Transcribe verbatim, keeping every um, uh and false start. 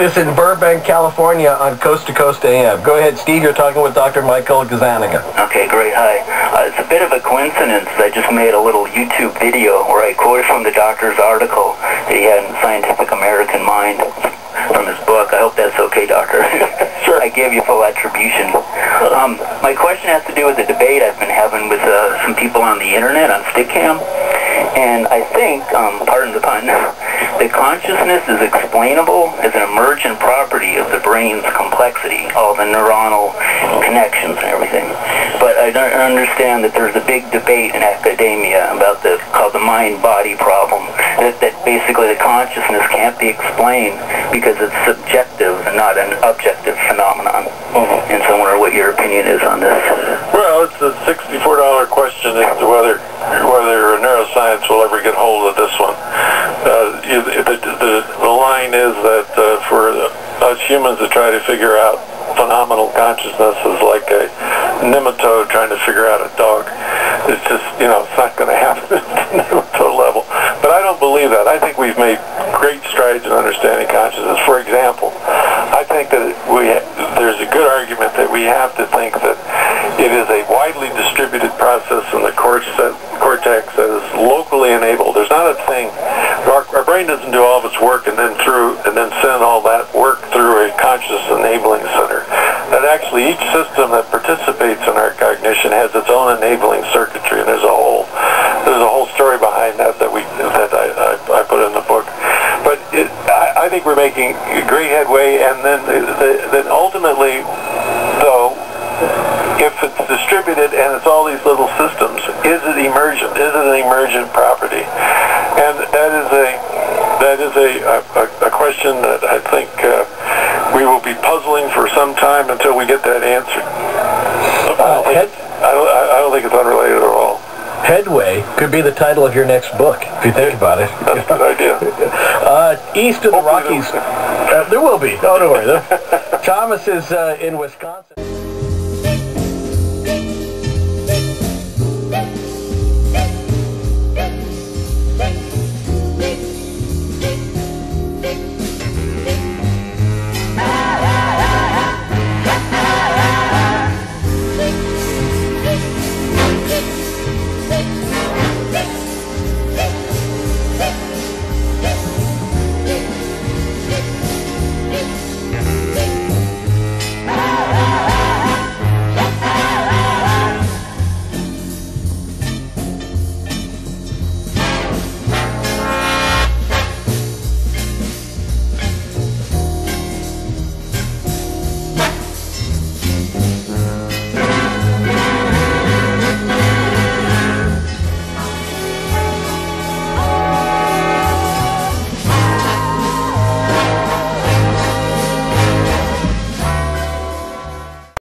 Davis in Burbank, California on Coast to Coast A M. Go ahead, Steve. You're talking with Doctor Michael Gazzaniga. Okay, great. Hi. Uh, it's a bit of a coincidence. I just made a little YouTube video where I quoted from the doctor's article that he had in Scientific American Mind from his book. I hope that's okay, Doctor. Sure. I gave you full attribution. Um, my question has to do with the debate I've been having with uh, some people on the internet, on Stickam. And I think, um, pardon the pun, that consciousness is explainable as an emergent property of the brain's complexity, all the neuronal connections and everything. But I don't understand that there's a big debate in academia about the called the mind-body problem, that, that basically the consciousness can't be explained because it's subjective and not an objective phenomenon. Mm-hmm. And so I wonder what your opinion is on this. Well, it's a sixty-four dollar question as to whether, whether neuroscience will ever get hold of this one. Uh, you, the, the, the line is that uh, for us humans to try to figure out phenomenal consciousness is like a nematode trying to figure out a dog. It's just, you know, it's not going to happen at the nematode level. But I don't believe that. I think we've made great strides in understanding consciousness. For example, I think that we there's a good argument that we have to think that it is a widely distributed process in the cortex that is locally enabled. There's not a thing. Our, our brain doesn't do all of its work and then through and then send all that work through a conscious enabling center. That actually each system that participates in our cognition has its own enabling circuitry, and there's a whole there's a whole story behind that that we that I, I, I put in the book. But it, I, I think we're making great headway, and then the, the, then ultimately, though, if it's distributed and it's all these little systems, is it emergent? Is it an emergent property? And that is a that is a a, a question that I think uh, we will be puzzling for some time until we get that answered. Uh, I, don't think, I, don't, I don't think it's unrelated at all. Headway could be the title of your next book, if you think about it. That's a good idea. Uh, east of the Rockies. Uh, there will be. Oh, don't worry. Though. Thomas is uh, in Wisconsin.